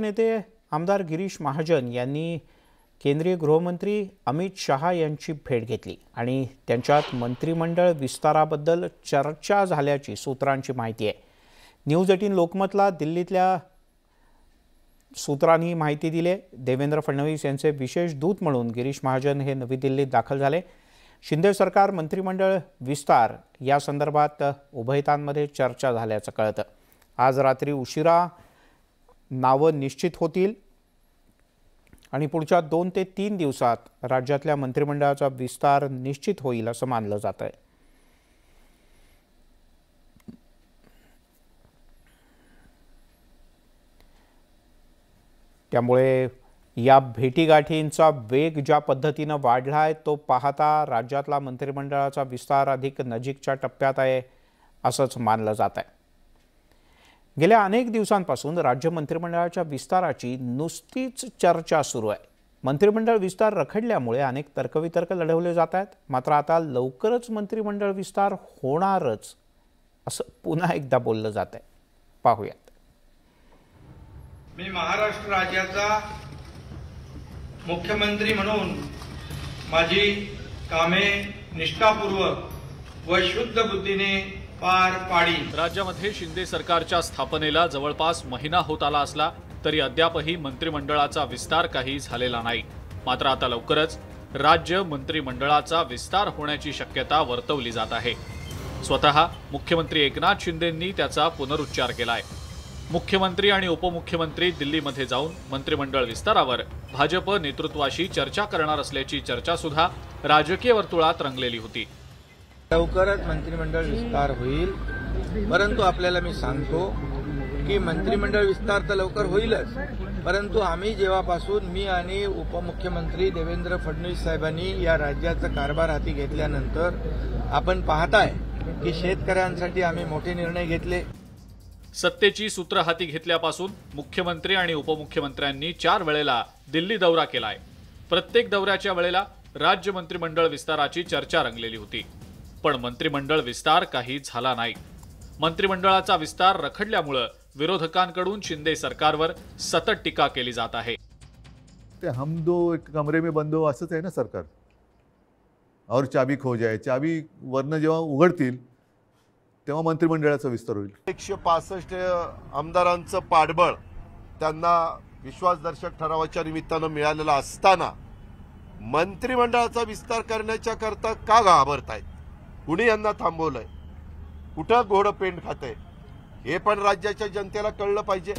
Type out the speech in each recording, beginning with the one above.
नेते आमदार गिरीश महाजन यांनी केंद्रीय गृहमंत्री अमित शाह यांची भेट घेतली आणि त्यांच्यात मंत्रिमंडळ विस्ताराबद्दल चर्चा झाल्याची सूत्रांची माहिती आहे। न्यूज 18 लोकमतला दिल्लीतल्या सूत्रांनी माहिती दिली। देवेंद्र फडणवीस यांचे विशेष दूत म्हणून गिरीश महाजन हे नवी दिल्लीत दाखल झाले। शिंदे सरकार मंत्रिमंडळ विस्तार या संदर्भात उभयतांमध्ये चर्चा झाल्याचं कळतं। आज रात्री उशिरा नाव निश्चित होतील आणि पुढच्या 2 ते 3 दिवसात राज्यातल्या मंत्रिमंडळाचा विस्तार निश्चित होईल असं मानलं जात आहे। त्यामुळे या भेटीगाठींचा वेग ज्या पद्धतीने वाढला आहे तो पाहता राज्यातला मंत्रिमंडळाचा विस्तार अधिक नजीकच्या टप्प्यात आहे असंच मानलं जात आहे। गेल्या अनेक दिवसांपासून राज्य मंत्रिमंडळाच्या विस्ताराची नुसतीच चर्चा सुरू आहे। मंत्रिमंडळ विस्तार रखडल्यामुळे अनेक तर्कवितर्क लढवले जात आहेत। मात्र आता लवकरच मंत्रिमंडळ विस्तार होणारच असं पुन्हा एकदा बोललं जात आहे। पाहूयात। मी महाराष्ट्र राज्याचा मुख्यमंत्री म्हणून माझी कामे निष्ठापूर्वक व शुद्ध बुद्धीने पार पाडी। राज्यामध्ये शिंदे सरकारच्या स्थापनेला जवळपास महिना होत आला असला तरी अद्यापही मंत्रिमंडळाचा विस्तार काही झालेला नाही। मात्र आता लवकरच राज्य मंत्रिमंडळाचा विस्तार होण्याची शक्यता वर्तवली जात आहे। स्वतः मुख्यमंत्री एकनाथ शिंदेंनी त्याचा पुनरुच्चार केला आहे। मुख्यमंत्री आणि उपमुख्यमंत्री दिल्लीमध्ये जाऊन मंत्रिमंडळ विस्तारावर भाजप नेतृत्वाशी चर्चा करणार असल्याची चर्चा सुद्धा राजकीय वर्तुळात रंगलेली होती। लवकरच मंत्रिमंडळ विस्तार होईल, परंतु आपल्याला मी सांगतो की मंत्रिमंडळ विस्तार तर लवकर होईलच, परंतु आम्ही जेव्हापासून मी आणि उपमुख्यमंत्री देवेंद्र फडणवीस साहेबांनी या राज्याचा कारभार हाती घेतल्यानंतर आपण पाहताय की शेतकऱ्यांसाठी आम्ही मोठे निर्णय घेतले। सत्तेची सूत्र हाती घेतल्यापासून मुख्यमंत्री आणि उपमुख्यमंत्र्यांनी 4 वेळेला दिल्ली दौरा केलाय। प्रत्येक दौऱ्याच्या वेळेला राज्य मंत्रिमंडळ विस्ताराची चर्चा रंगलेली होती, पण मंत्रिमंडळ विस्तार काही झाला नाही। मंत्रिमंडळाचा विस्तार रखडल्यामुळे विरोधकांकडून शिंदे सरकारवर सतत टीका केली जात आहे। ते हम दो एक कमरे में बंद हो असंच आहे ना सरकार, और चाबी खो जाए, चाबी वर्ण जेव्हा उघडतील तेव्हा मंत्रिमंडळाचा विस्तार होईल। 165 आमदारांचं पाठबळ त्यांना विश्वासदर्शक ठरावाच्या निमित्तानं मिळालेला असताना मंत्रिमंडळाचा विस्तार करण्याच्या करता का घाबरतायत? कुणी यांना थांबवलंय? कुठं घोडं पेंट खातंय हे पण राज्याच्या जनतेला कळलं पाहिजे।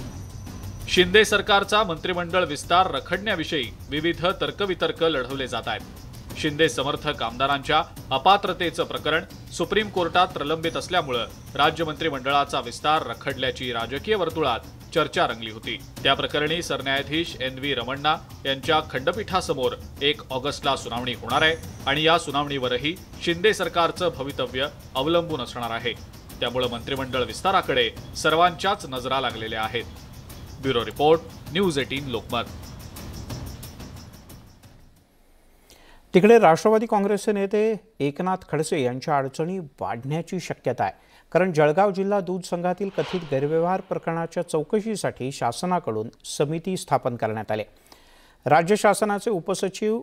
शिंदे सरकारचा मंत्रिमंडळ विस्तार रखडण्याविषयी विविध तर्कवितर्क लढवले जात आहेत। शिंदे समर्थक आमदारांच्या अपात्रतेचं प्रकरण सुप्रीम कोर्टात प्रलंबित असल्यामुळे राज्य मंत्रिमंडळाचा विस्तार रखडल्याची राजकीय वर्तुळात चर्चा रंगली होती। त्या प्रकरणी सरन्यायाधीश NV Ramanna यांच्या खंडपीठासमोर 1 ऑगस्टला सुनावणी होणार आहे आणि या सुनावणीवरही शिंदे सरकारचं भवितव्य अवलंबून असणार आहे। त्यामुळे मंत्रिमंडळ विस्ताराकडे सर्वांच्याच नजरा लागलेल्या आहेत। Bureau report, news 18 Lokmat. तिकडे राष्ट्रवादी काँग्रेसचे नेते एकनाथ खडसे यांच्या अडचणी वाढण्याची शक्यता आहे, कारण जळगाव जिल्हा दूध संघातील कथित गैरव्यवहार प्रकरणाच्या चौकशीसाठी शासनाकडून समिती स्थापन करण्यात आली। राज्य शासनाचे उपसचिव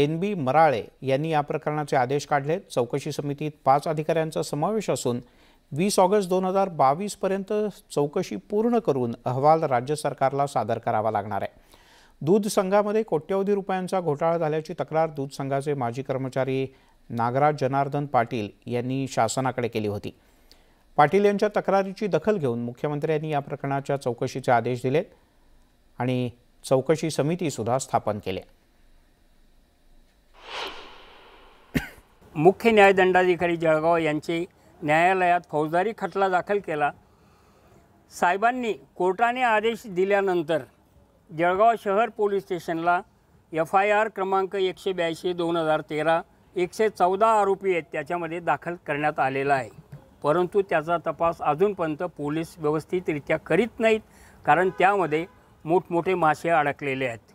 NB Marale यांनी या प्रकरणाचे आदेश काढले। चौकशी समितीत 5 अधिकाऱ्यांचा समावेश असून 20 ऑगस्ट 2022 पर्यंत चौकशी पूर्ण करून अहवाल राज्य सरकारला सादर करावा लागणार आहे। दूध संघामध्ये कोट्यवधी रुपयांचा घोटाळा झाल्याची तक्रार दूध संघाचे माजी कर्मचारी नागराज जनार्दन पाटील यांनी शासनाकडे केली होती। पाटील यांच्या तक्रारीची दखल घेऊन मुख्यमंत्र्यांनी या प्रकरणाच्या चौकशीचे आदेश दिले आणि चौकशी समिती सुद्धा स्थापन केली। मुख्य न्यायदंडाधिकारी जळगाव यांची न्यायालयात फौजदारी खटला दाखल केला। साहेबांनी कोर्टाने आदेश दिल्यानंतर जळगाव शहर पोलीस स्टेशनला FIR क्रमांक 182/2013 114 आरोपी आहेत त्याच्यामध्ये दाखल करण्यात आलेला आहे। परंतु त्याचा तपास अजूनपर्यंत पोलीस व्यवस्थितरित्या करीत नाहीत, कारण त्यामध्ये मोठमोठे मासे अडकलेले आहेत।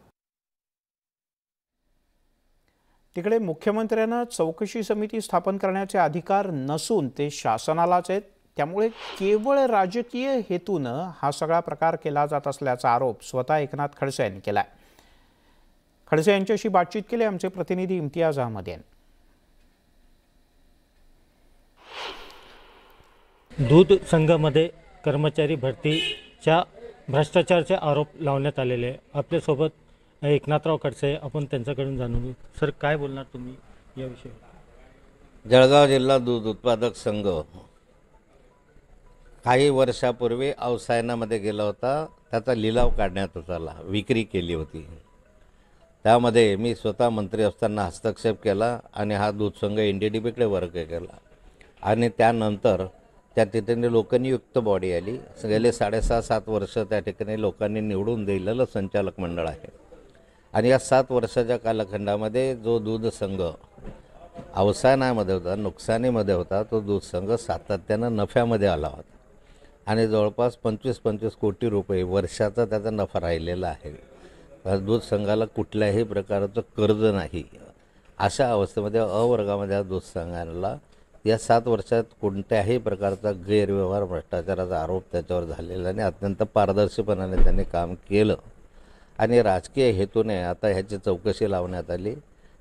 तिकडे मुख्यमंत्र्यांना चौकशी समिती स्थापन करण्याचे अधिकार नसून ते शासनालाच आहेत, त्यामुळे केवळ राजकीय हेतूने हा सगळा प्रकार केला जात असल्याचा आरोप स्वतः एकनाथ खडसे यांनी केला आहे। खडसे यांच्याशी बातचीत केली आमचे प्रतिनिधी इम्तियाज अहमद यांनी। दूध संघामध्ये कर्मचारी भरतीच्या भ्रष्टाचाराचे आरोप लावण्यात आलेले आपल्या सोबत एकनाथराव खडसे आपण त्यांच्याकडून जाणून घेऊ। सर काय बोलणार तुम्ही याविषयी? जळगाव जिल्हा दूध उत्पादक संघ काही वर्षापूर्वी अवसायनामध्ये गेला होता, त्याचा लिलाव काढण्यात आला, विक्री केली होती। त्यामध्ये मी स्वतः मंत्री असताना हस्तक्षेप केला आणि हा दूध संघ NDDBकडे वर्ग केला आणि त्यानंतर त्या ठिकाणी लोकनियुक्त बॉडी आली। गेले 6.5-7 वर्ष त्या ठिकाणी लोकांनी निवडून दिलेलं संचालक मंडळ आहे आणि या 7 वर्षाच्या कालखंडामध्ये जो दूध संघ अवसानामध्ये होता, नुकसानीमध्ये होता, तो दूध संघ सातत्याने नफ्यामध्ये आला होता आणि जवळपास 25-25 कोटी रुपये वर्षाचा त्याचा नफा राहिलेला आहे। दूध संघाला कुठल्याही प्रकारचं कर्ज नाही, अशा अवस्थेमध्ये अवर्गामध्ये दूध संघाला या 7 वर्षात कोणत्याही प्रकारचा गैरव्यवहार भ्रष्टाचाराचा आरोप त्याच्यावर झालेला आणि अत्यंत पारदर्शीपणाने त्यांनी काम केलं आणि राजकीय हेतूने आता ह्याची चौकशी लावण्यात आली।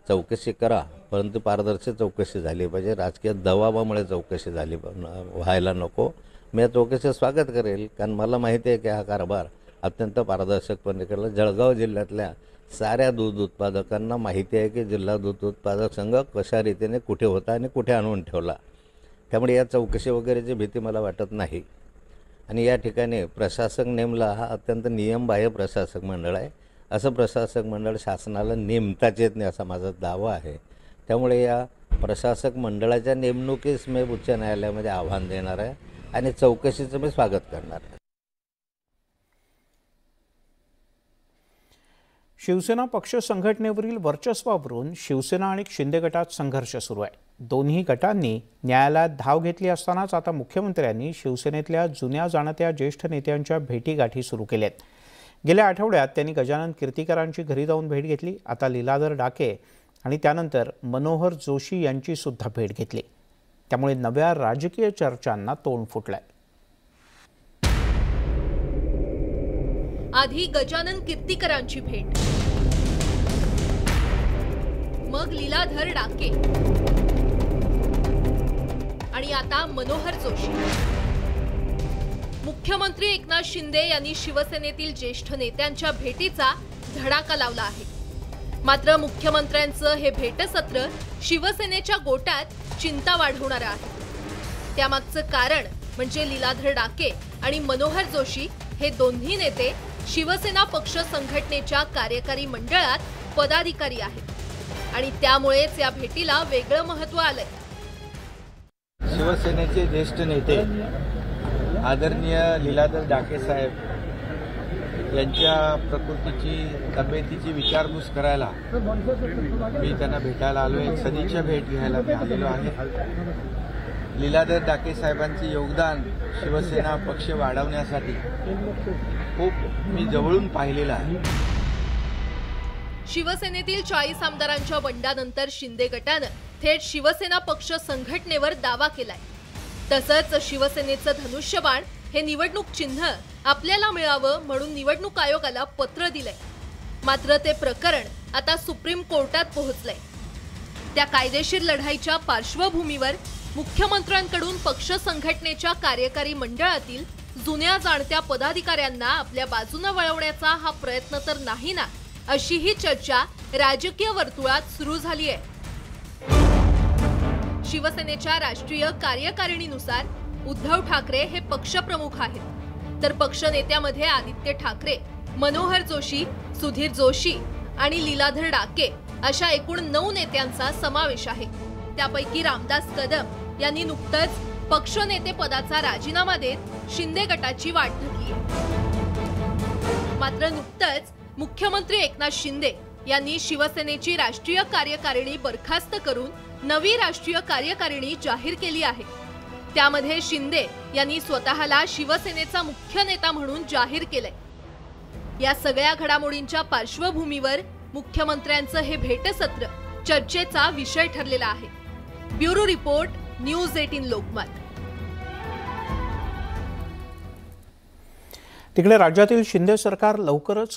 चौकशी करा, परंतु पारदर्शी चौकशी झाली पाहिजे, राजकीय दबावामुळे चौकशी झाली व्हायला नको। मी या चौकशीचं स्वागत करेल, कारण मला माहिती आहे की हा कारभार अत्यंत पारदर्शकपणे केला। जळगाव जिल्ह्यातल्या साऱ्या दूध उत्पादकांना माहिती आहे की जिल्हा दूध उत्पादक संघ कशा रीतीने कुठे होता आणि कुठे आणून ठेवला, त्यामुळे या चौकशी वगैरेची भीती मला वाटत नाही। आणि या ठिकाणी प्रशासक नेमला हा अत्यंत नियमबाह्य प्रशासक मंडळ आहे, असं प्रशासक मंडळ शासनाला नेमताच येत नाही असा माझा दावा आहे। त्यामुळे या प्रशासक मंडळाच्या नेमणुकीस मी उच्च न्यायालयामध्ये आव्हान देणार आहे आणि चौकशीचं मी स्वागत करणार आहे। शिवसेना पक्ष संघटनेवरील वर्चस्वावरून शिवसेना आणि शिंदे गटात संघर्ष सुरू आहे। दोन्ही गटांनी न्यायालयात धाव घेतली असतानाच आता मुख्यमंत्र्यांनी शिवसेनेतल्या जुन्या जाणत्या ज्येष्ठ नेत्यांच्या भेटीगाठी सुरू केल्या आहेत। गेल्या आठवड्यात त्यांनी गजानन कीर्तिकरांची घरी जाऊन भेट घेतली, आता लीलाधर डाके आणि त्यानंतर मनोहर जोशी यांची सुद्धा भेट घेतली, त्यामुळे नव्या राजकीय चर्चांना तोंड फुटलं आहे। आधी गजानन कीर्तिकरांची भेट, मग लीलाधर डाके आणि आता मनोहर जोशी। मुख्यमंत्री एकनाथ शिंदे यांनी शिवसेनेतील ज्येष्ठ नेत्यांच्या भेटीचा धडाका लावला आहे, मात्र मुख्यमंत्र्यांचं हे भेटसत्र शिवसेनेच्या गोटात चिंता वाढवणारं आहे। त्यामागचं कारण म्हणजे लीलाधर डाके आणि मनोहर जोशी हे दोन्ही नेते शिवसेना पक्ष संघटनेच्या कार्यकारी मंडळात पदाधिकारी आहेत आणि त्यामुळेच या भेटीला वेगळं महत्त्व आलंय। शिवसेनेचे ज्येष्ठ नेते आदरणीय लीलाधर डाके साहेब यांच्या प्रकृतीची तब्येतीची विचारपूस करायला मी त्यांना भेटायला आलो, एक सदिच्छा भेट घ्यायला मी आलेलो आहे। लीलाधर डाके साहेबांचे योगदान शिवसेना पक्ष वाढवण्यासाठी खूप मी जवळून पाहिलेलं आहे। शिवसेनेतील 40 आमदारांच्या बंडानंतर शिंदे गटानं थेट शिवसेना पक्ष संघटनेवर दावा केलाय। तसंच शिवसेनेचं धनुष्यबाण हे निवडणूक चिन्ह आपल्याला मिळावं म्हणून निवडणूक आयोगाला पत्र दिलंय, मात्र ते प्रकरण आता सुप्रीम कोर्टात पोहोचलंय। त्या कायदेशीर लढाईच्या पार्श्वभूमीवर मुख्यमंत्र्यांकडून पक्ष संघटनेच्या कार्यकारी मंडळातील जुन्या जाणत्या पदाधिकाऱ्यांना आपल्या बाजूने वळवण्याचा हा प्रयत्न तर नाही ना, अशीही चर्चा राजकीय वर्तुळात सुरू झाली आहे। शिवसेनेच्या राष्ट्रीय कार्यकारिणीनुसार उद्धव ठाकरे हे पक्षप्रमुख आहेत, तर पक्ष नेत्यामध्ये आदित्य ठाकरे, मनोहर जोशी, सुधीर जोशी आणि लीलाधर डाके अशा एकूण 9 नेत्यांचा समावेश आहे। त्यापैकी रामदास कदम यांनी नुकताच पक्षनेते पदाचा राजीनामा देत शिंदे गटाची वाट धरली आहे। मात्र नुकताच मुख्यमंत्री एकनाथ शिंदे यांनी शिवसेनेची राष्ट्रीय कार्यकारिणी बरखास्त करून नवी राष्ट्रीय कार्यकारिणी जाहीर केली आहे। त्यामध्ये शिंदे यांनी स्वतःला शिवसेनेचा मुख्य नेता म्हणून जाहीर केलंय। या सगळ्या घडामोडींच्या पार्श्वभूमीवर मुख्यमंत्र्यांचं हे भेटसत्र चर्चेचा विषय ठरलेला आहे। Bureau report, News18 Lokmat. तिकडे राज्यातील शिंदे सरकार लवकरच